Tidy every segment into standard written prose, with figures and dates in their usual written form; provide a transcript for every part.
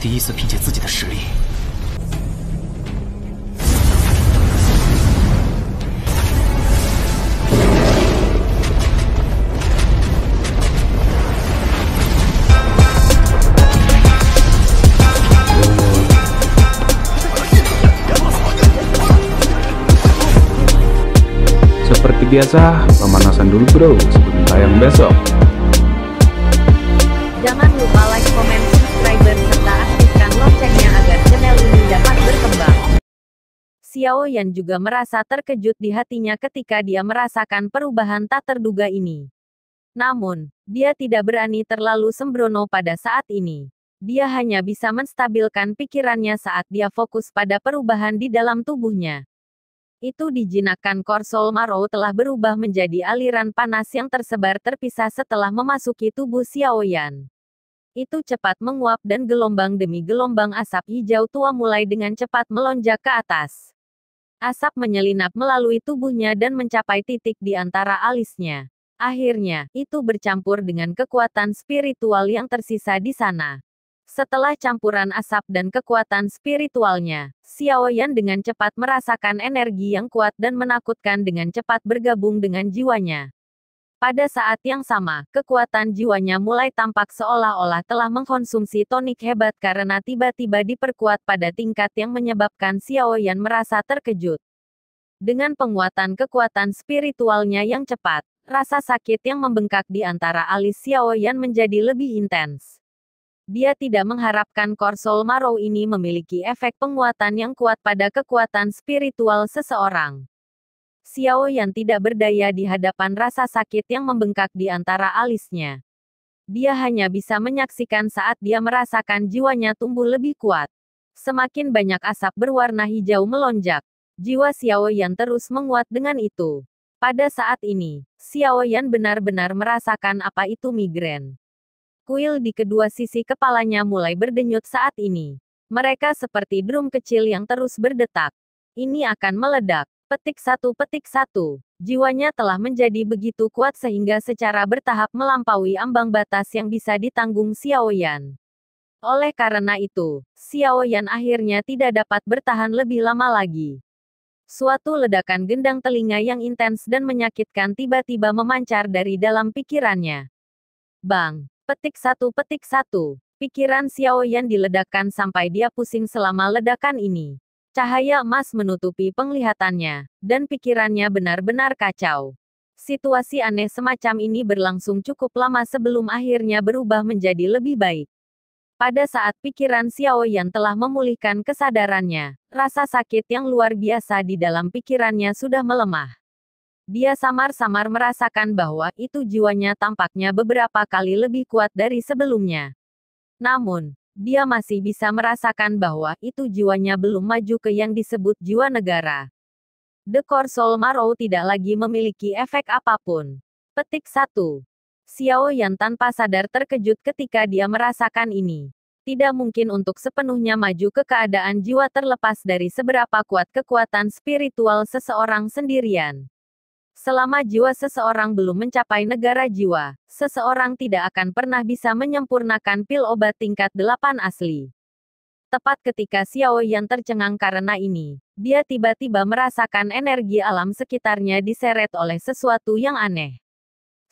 第一次凭借自己的实力。 Seperti biasa, pemanasan dulu bro sebelum tayang besok. Jangan lupa like, comment, subscribe, serta aktifkan loncengnya agar channel ini dapat berkembang. Xiaoyan juga merasa terkejut di hatinya ketika dia merasakan perubahan tak terduga ini. Namun, dia tidak berani terlalu sembrono pada saat ini. Dia hanya bisa menstabilkan pikirannya saat dia fokus pada perubahan di dalam tubuhnya. Itu dijinakan Korsol Maru telah berubah menjadi aliran panas yang tersebar terpisah setelah memasuki tubuh Xiaoyan. Itu cepat menguap dan gelombang demi gelombang asap hijau tua mulai dengan cepat melonjak ke atas. Asap menyelinap melalui tubuhnya dan mencapai titik di antara alisnya. Akhirnya, itu bercampur dengan kekuatan spiritual yang tersisa di sana. Setelah campuran asap dan kekuatan spiritualnya, Xiaoyan dengan cepat merasakan energi yang kuat dan menakutkan dengan cepat bergabung dengan jiwanya. Pada saat yang sama, kekuatan jiwanya mulai tampak seolah-olah telah mengkonsumsi tonik hebat karena tiba-tiba diperkuat pada tingkat yang menyebabkan Xiaoyan merasa terkejut. Dengan penguatan kekuatan spiritualnya yang cepat, rasa sakit yang membengkak di antara alis Xiaoyan menjadi lebih intens. Dia tidak mengharapkan Korsol Maru ini memiliki efek penguatan yang kuat pada kekuatan spiritual seseorang. Xiaoyan tidak berdaya di hadapan rasa sakit yang membengkak di antara alisnya. Dia hanya bisa menyaksikan saat dia merasakan jiwanya tumbuh lebih kuat. Semakin banyak asap berwarna hijau melonjak, jiwa Xiaoyan terus menguat dengan itu. Pada saat ini, Xiaoyan benar-benar merasakan apa itu migrain. Kuil di kedua sisi kepalanya mulai berdenyut saat ini. Mereka seperti drum kecil yang terus berdetak. Ini akan meledak. Petik satu, petik satu. Jiwanya telah menjadi begitu kuat sehingga secara bertahap melampaui ambang batas yang bisa ditanggung Xiaoyan. Oleh karena itu, Xiaoyan akhirnya tidak dapat bertahan lebih lama lagi. Suatu ledakan gendang telinga yang intens dan menyakitkan tiba-tiba memancar dari dalam pikirannya. Bang! Petik satu, petik satu. Pikiran Xiaoyan diledakkan sampai dia pusing selama ledakan ini. Cahaya emas menutupi penglihatannya, dan pikirannya benar-benar kacau. Situasi aneh semacam ini berlangsung cukup lama sebelum akhirnya berubah menjadi lebih baik. Pada saat pikiran Xiaoyan telah memulihkan kesadarannya, rasa sakit yang luar biasa di dalam pikirannya sudah melemah. Dia samar-samar merasakan bahwa itu jiwanya tampaknya beberapa kali lebih kuat dari sebelumnya. Namun, dia masih bisa merasakan bahwa itu jiwanya belum maju ke yang disebut jiwa negara. The Korsol Maru tidak lagi memiliki efek apapun. Petik 1. Xiaoyan tanpa sadar terkejut ketika dia merasakan ini. Tidak mungkin untuk sepenuhnya maju ke keadaan jiwa terlepas dari seberapa kuat kekuatan spiritual seseorang sendirian. Selama jiwa seseorang belum mencapai negara jiwa, seseorang tidak akan pernah bisa menyempurnakan pil obat tingkat 8 asli. Tepat ketika Xiaoyan tercengang karena ini, dia tiba-tiba merasakan energi alam sekitarnya diseret oleh sesuatu yang aneh.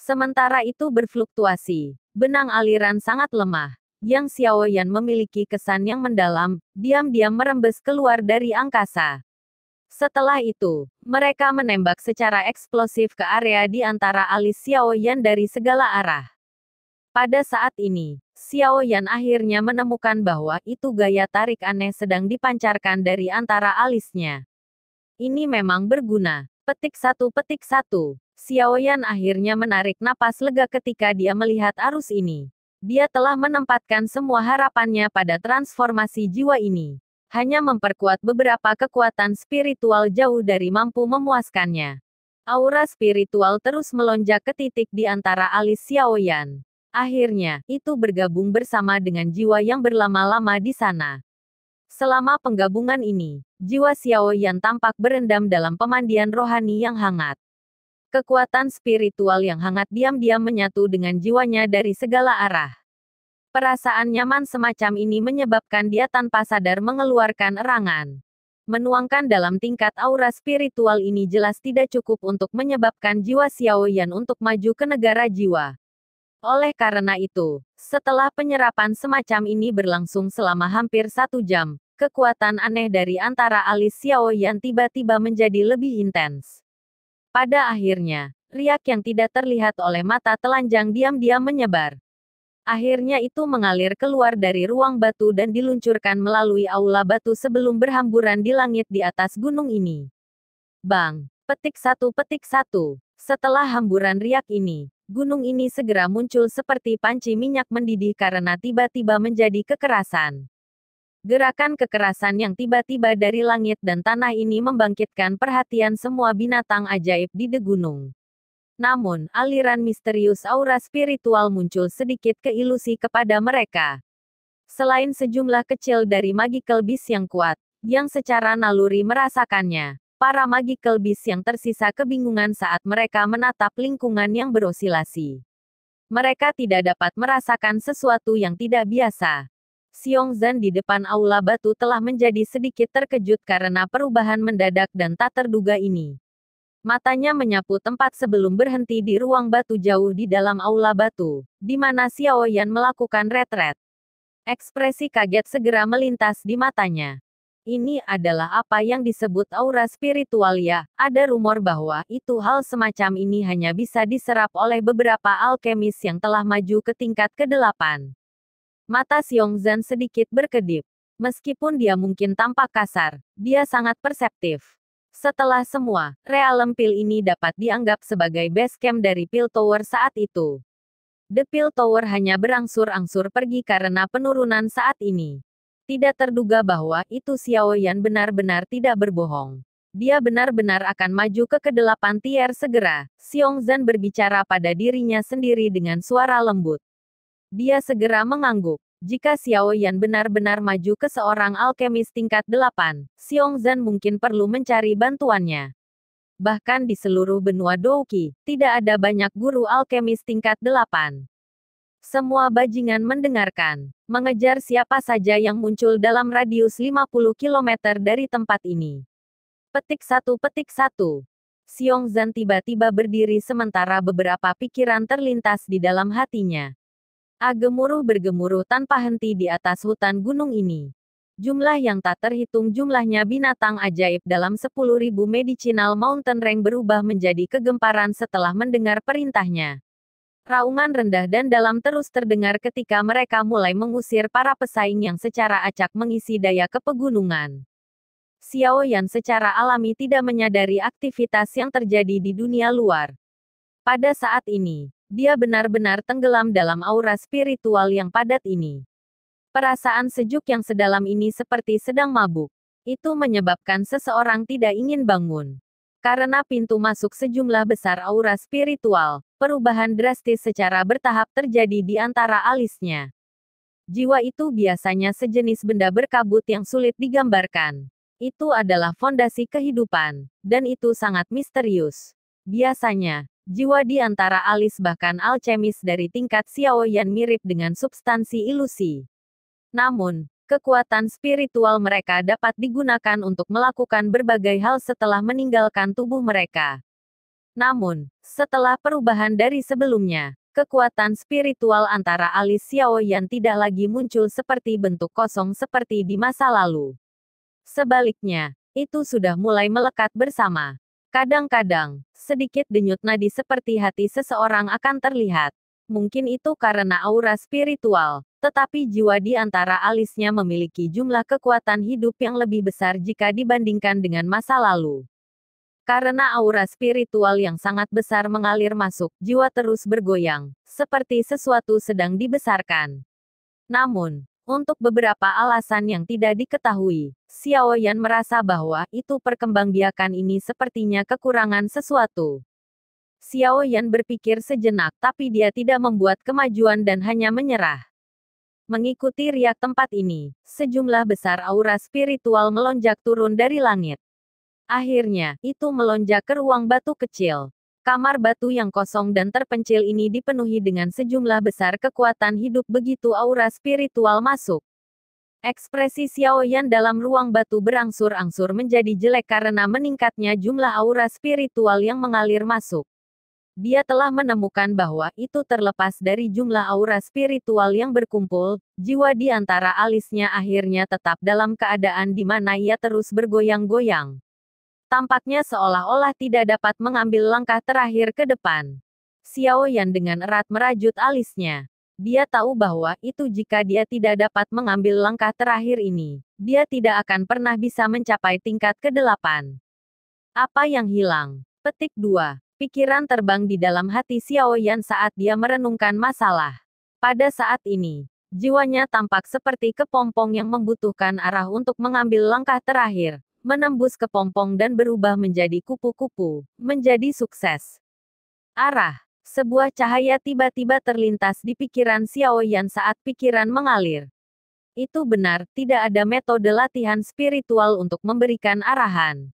Sementara itu berfluktuasi, benang aliran sangat lemah, yang Xiaoyan memiliki kesan yang mendalam, diam-diam merembes keluar dari angkasa. Setelah itu, mereka menembak secara eksplosif ke area di antara alis Xiaoyan dari segala arah. Pada saat ini, Xiaoyan akhirnya menemukan bahwa itu gaya tarik aneh sedang dipancarkan dari antara alisnya. Ini memang berguna. Petik satu, petik satu. Xiaoyan akhirnya menarik napas lega ketika dia melihat arus ini. Dia telah menempatkan semua harapannya pada transformasi jiwa ini. Hanya memperkuat beberapa kekuatan spiritual jauh dari mampu memuaskannya. Aura spiritual terus melonjak ke titik di antara alis Xiaoyan. Akhirnya, itu bergabung bersama dengan jiwa yang berlama-lama di sana. Selama penggabungan ini, jiwa Xiaoyan tampak berendam dalam pemandian rohani yang hangat. Kekuatan spiritual yang hangat diam-diam menyatu dengan jiwanya dari segala arah. Perasaan nyaman semacam ini menyebabkan dia tanpa sadar mengeluarkan erangan. Menuangkan dalam tingkat aura spiritual ini jelas tidak cukup untuk menyebabkan jiwa Xiaoyan untuk maju ke negara jiwa. Oleh karena itu, setelah penyerapan semacam ini berlangsung selama hampir 1 jam, kekuatan aneh dari antara alis Xiaoyan tiba-tiba menjadi lebih intens. Pada akhirnya, riak yang tidak terlihat oleh mata telanjang diam-diam menyebar. Akhirnya itu mengalir keluar dari ruang batu dan diluncurkan melalui aula batu sebelum berhamburan di langit di atas gunung ini. Bang! Petik satu. Setelah hamburan riak ini, gunung ini segera muncul seperti panci minyak mendidih karena tiba-tiba menjadi kekerasan. Gerakan kekerasan yang tiba-tiba dari langit dan tanah ini membangkitkan perhatian semua binatang ajaib di The Gunung. Namun, aliran misterius aura spiritual muncul sedikit keilusi kepada mereka. Selain sejumlah kecil dari magical beast yang kuat, yang secara naluri merasakannya, para magical beast yang tersisa kebingungan saat mereka menatap lingkungan yang berosilasi. Mereka tidak dapat merasakan sesuatu yang tidak biasa. Xiong Zan di depan aula batu telah menjadi sedikit terkejut karena perubahan mendadak dan tak terduga ini. Matanya menyapu tempat sebelum berhenti di ruang batu jauh di dalam aula batu, di mana Xiaoyan melakukan retret. Ekspresi kaget segera melintas di matanya. Ini adalah apa yang disebut aura spiritual ya. Ada rumor bahwa itu hal semacam ini hanya bisa diserap oleh beberapa alkemis yang telah maju ke tingkat ke-8. Mata Xiong Zan sedikit berkedip. Meskipun dia mungkin tampak kasar, dia sangat perseptif. Setelah semua, realem pil ini dapat dianggap sebagai base camp dari Pil Tower saat itu. The Pil Tower hanya berangsur-angsur pergi karena penurunan saat ini. Tidak terduga bahwa itu Xiaoyan benar-benar tidak berbohong. Dia benar-benar akan maju ke kedelapan tier segera. Xiong Zan berbicara pada dirinya sendiri dengan suara lembut. Dia segera mengangguk. Jika Xiaoyan benar-benar maju ke seorang alkemis tingkat 8, Xiong Zan mungkin perlu mencari bantuannya. Bahkan di seluruh benua Dou Qi, tidak ada banyak guru alkemis tingkat 8. Semua bajingan mendengarkan, mengejar siapa saja yang muncul dalam radius 50 km dari tempat ini. Petik satu. Xiong Zan tiba-tiba berdiri sementara beberapa pikiran terlintas di dalam hatinya. A gemuruh bergemuruh tanpa henti di atas hutan gunung ini. Jumlah yang tak terhitung jumlahnya binatang ajaib dalam 10.000 Medicinal Mountain Range berubah menjadi kegemparan setelah mendengar perintahnya. Raungan rendah dan dalam terus terdengar ketika mereka mulai mengusir para pesaing yang secara acak mengisi daya kepegunungan. Xiaoyan secara alami tidak menyadari aktivitas yang terjadi di dunia luar. Pada saat ini, dia benar-benar tenggelam dalam aura spiritual yang padat ini. Perasaan sejuk yang sedalam ini seperti sedang mabuk. Itu menyebabkan seseorang tidak ingin bangun. Karena pintu masuk sejumlah besar aura spiritual, perubahan drastis secara bertahap terjadi di antara alisnya. Jiwa itu biasanya sejenis benda berkabut yang sulit digambarkan. Itu adalah fondasi kehidupan, dan itu sangat misterius. Biasanya, jiwa di antara alis bahkan alkemis dari tingkat Xiaoyan mirip dengan substansi ilusi. Namun, kekuatan spiritual mereka dapat digunakan untuk melakukan berbagai hal setelah meninggalkan tubuh mereka. Namun, setelah perubahan dari sebelumnya, kekuatan spiritual antara alis Xiaoyan tidak lagi muncul seperti bentuk kosong seperti di masa lalu. Sebaliknya, itu sudah mulai melekat bersama. Kadang-kadang, sedikit denyut nadi seperti hati seseorang akan terlihat. Mungkin itu karena aura spiritual, tetapi jiwa di antara alisnya memiliki jumlah kekuatan hidup yang lebih besar jika dibandingkan dengan masa lalu. Karena aura spiritual yang sangat besar mengalir masuk, jiwa terus bergoyang, seperti sesuatu sedang dibesarkan. Namun, untuk beberapa alasan yang tidak diketahui, Xiaoyan merasa bahwa itu perkembangbiakan ini sepertinya kekurangan sesuatu. Xiaoyan berpikir sejenak tapi dia tidak membuat kemajuan dan hanya menyerah. Mengikuti riak tempat ini, sejumlah besar aura spiritual melonjak turun dari langit. Akhirnya, itu melonjak ke ruang batu kecil. Kamar batu yang kosong dan terpencil ini dipenuhi dengan sejumlah besar kekuatan hidup begitu aura spiritual masuk. Ekspresi Xiaoyan dalam ruang batu berangsur-angsur menjadi jelek karena meningkatnya jumlah aura spiritual yang mengalir masuk. Dia telah menemukan bahwa itu terlepas dari jumlah aura spiritual yang berkumpul, jiwa di antara alisnya akhirnya tetap dalam keadaan di mana ia terus bergoyang-goyang. Tampaknya seolah-olah tidak dapat mengambil langkah terakhir ke depan. Xiaoyan dengan erat merajut alisnya. Dia tahu bahwa itu jika dia tidak dapat mengambil langkah terakhir ini, dia tidak akan pernah bisa mencapai tingkat ke-8. Apa yang hilang? Petik 2. Pikiran terbang di dalam hati Xiaoyan saat dia merenungkan masalah. Pada saat ini, jiwanya tampak seperti kepompong yang membutuhkan arah untuk mengambil langkah terakhir. Menembus kepompong dan berubah menjadi kupu-kupu, menjadi sukses. Arah, sebuah cahaya tiba-tiba terlintas di pikiran Xiaoyan saat pikiran mengalir. Itu benar, tidak ada metode latihan spiritual untuk memberikan arahan.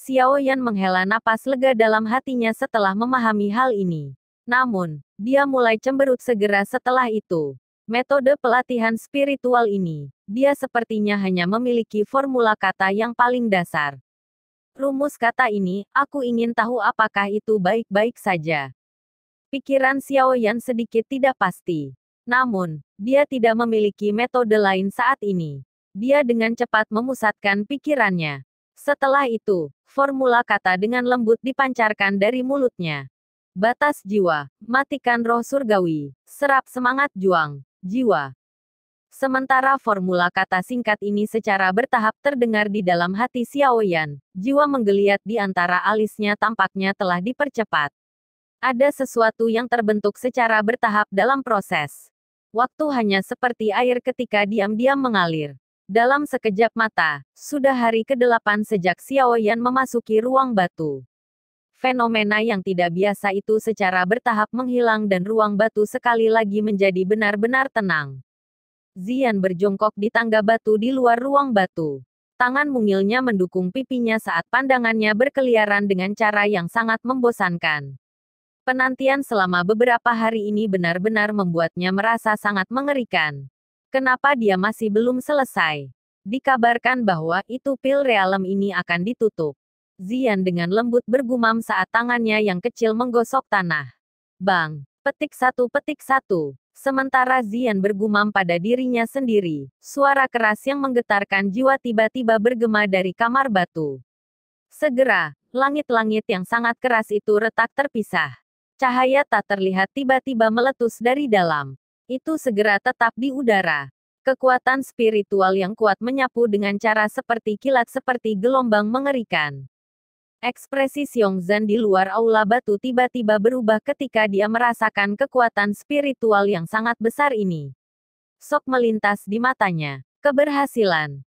Xiaoyan menghela napas lega dalam hatinya setelah memahami hal ini. Namun, dia mulai cemberut segera setelah itu. Metode pelatihan spiritual ini, dia sepertinya hanya memiliki formula kata yang paling dasar. Rumus kata ini, aku ingin tahu apakah itu baik-baik saja. Pikiran Xiaoyan sedikit tidak pasti. Namun, dia tidak memiliki metode lain saat ini. Dia dengan cepat memusatkan pikirannya. Setelah itu, formula kata dengan lembut dipancarkan dari mulutnya. Batas jiwa, matikan roh surgawi, serap semangat juang. Jiwa. Sementara formula kata singkat ini secara bertahap terdengar di dalam hati Xiaoyan, jiwa menggeliat di antara alisnya tampaknya telah dipercepat. Ada sesuatu yang terbentuk secara bertahap dalam proses. Waktu hanya seperti air ketika diam-diam mengalir. Dalam sekejap mata, sudah hari ke-8 sejak Xiaoyan memasuki ruang batu. Fenomena yang tidak biasa itu secara bertahap menghilang dan ruang batu sekali lagi menjadi benar-benar tenang. Ziyan berjongkok di tangga batu di luar ruang batu. Tangan mungilnya mendukung pipinya saat pandangannya berkeliaran dengan cara yang sangat membosankan. Penantian selama beberapa hari ini benar-benar membuatnya merasa sangat mengerikan. Kenapa dia masih belum selesai? Dikabarkan bahwa itu pil realm ini akan ditutup. Ziyan dengan lembut bergumam saat tangannya yang kecil menggosok tanah. Bang, petik satu. Sementara Ziyan bergumam pada dirinya sendiri, suara keras yang menggetarkan jiwa tiba-tiba bergema dari kamar batu. Segera, langit-langit yang sangat keras itu retak terpisah. Cahaya tak terlihat tiba-tiba meletus dari dalam. Itu segera tetap di udara. Kekuatan spiritual yang kuat menyapu dengan cara seperti kilat seperti gelombang mengerikan. Ekspresi Xiong Zan di luar aula batu tiba-tiba berubah ketika dia merasakan kekuatan spiritual yang sangat besar ini. Sok melintas di matanya. Keberhasilan.